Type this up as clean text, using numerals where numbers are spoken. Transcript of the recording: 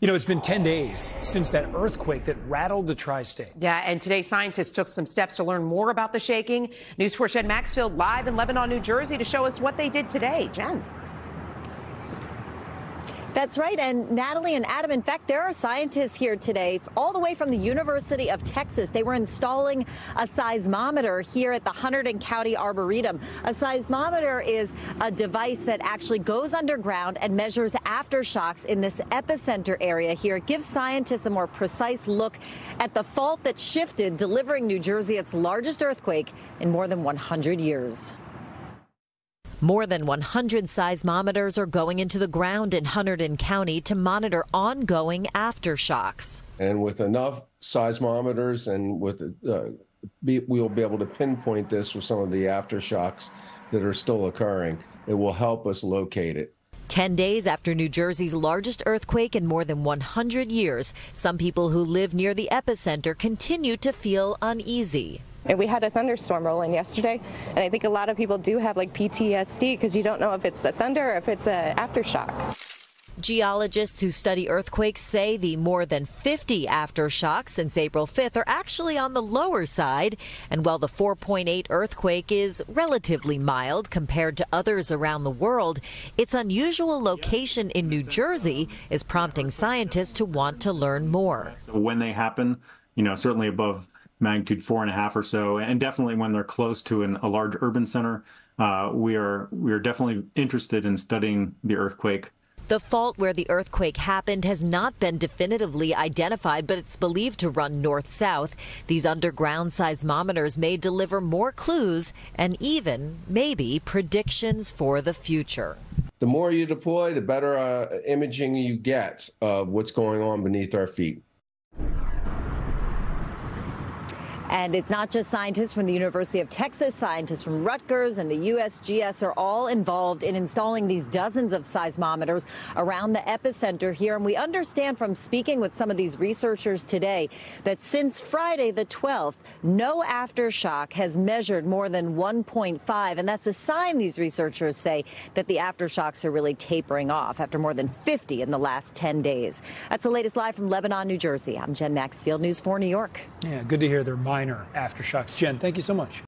You know, it's been 10 days since that earthquake that rattled the tri-state. Yeah, and today scientists took some steps to learn more about the shaking. News 4's Jen Maxfield live in Lebanon, New Jersey to show us what they did today. Jen. That's right. And Natalie and Adam, in fact, there are scientists here today all the way from the University of Texas. They were installing a seismometer here at the Hunterdon County Arboretum. A seismometer is a device that actually goes underground and measures aftershocks in this epicenter area here. It gives scientists a more precise look at the fault that shifted, delivering New Jersey its largest earthquake in more than 100 years. More than 100 seismometers are going into the ground in Hunterdon County to monitor ongoing aftershocks. And with enough seismometers and with we'll be able to pinpoint this with some of the aftershocks that are still occurring. It will help us locate it. 10 days after New Jersey's largest earthquake in more than 100 years, some people who live near the epicenter continue to feel uneasy. And we had a thunderstorm roll in yesterday, and I think a lot of people do have like PTSD because you don't know if it's the thunder or if it's an aftershock. Geologists who study earthquakes say the more than 50 aftershocks since April 5th are actually on the lower side. And while the 4.8 earthquake is relatively mild compared to others around the world, its unusual location in New Jersey is prompting scientists to want to learn more. When they happen, you know, certainly above magnitude 4.5 or so, and definitely when they're close to a large urban center, we are definitely interested in studying the earthquake. The fault where the earthquake happened has not been definitively identified, but it's believed to run north-south. These underground seismometers may deliver more clues and even, maybe, predictions for the future. The more you deploy, the better imaging you get of what's going on beneath our feet. And it's not just scientists from the University of Texas. Scientists from Rutgers and the USGS are all involved in installing these dozens of seismometers around the epicenter here. And we understand from speaking with some of these researchers today that since Friday the 12th, no aftershock has measured more than 1.5. And that's a sign, these researchers say, that the aftershocks are really tapering off after more than 50 in the last 10 days. That's the latest live from Lebanon, New Jersey. I'm Jen Maxfield, News 4 New York. Yeah, good to hear they're minor aftershocks. Jen, thank you so much.